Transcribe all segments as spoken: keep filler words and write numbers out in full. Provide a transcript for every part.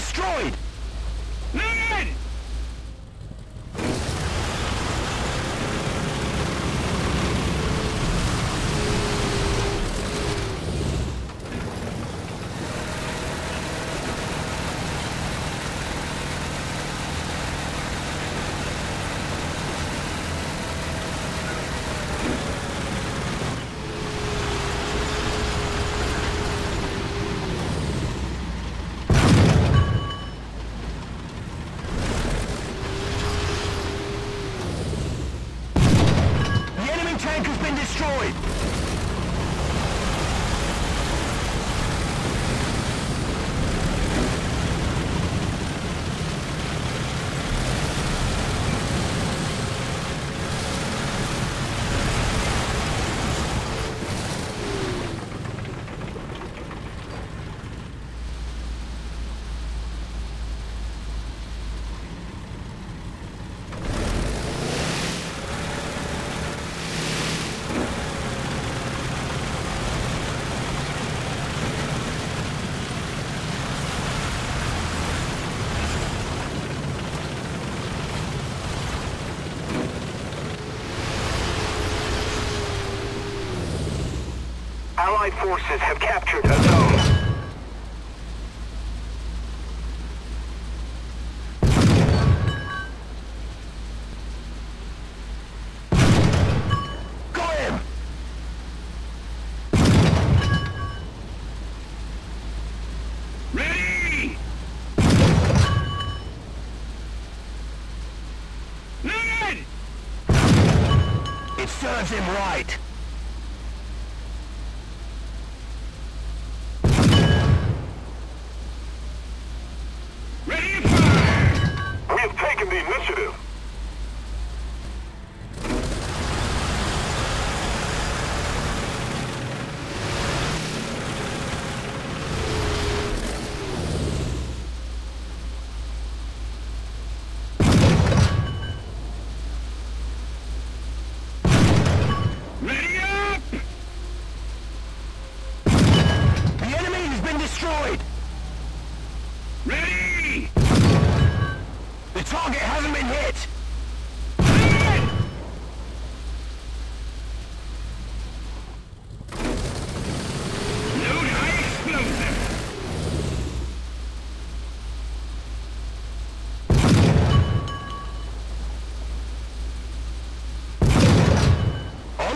destroyed! Move! Allied forces have captured a zone.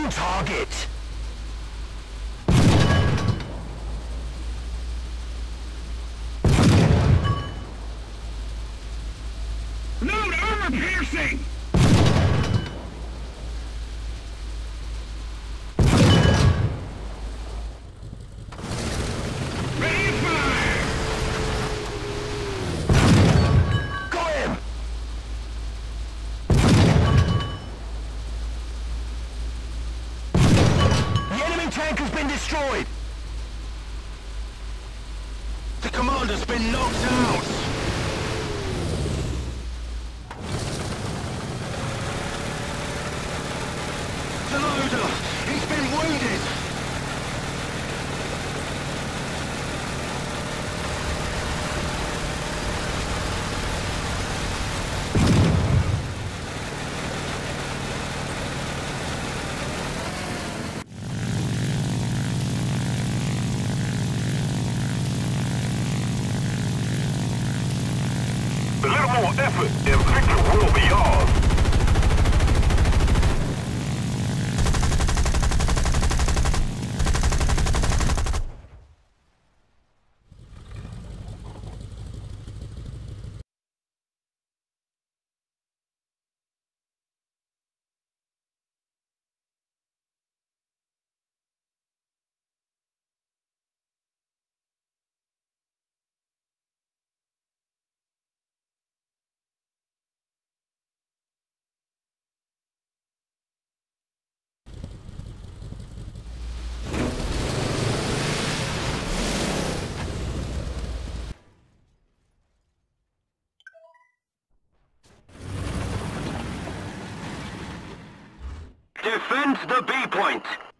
Target! Load armor piercing! Destroyed! The commander's been knocked out! Deloda! He's been wounded! Effort and victory will be ours. Defend the B point!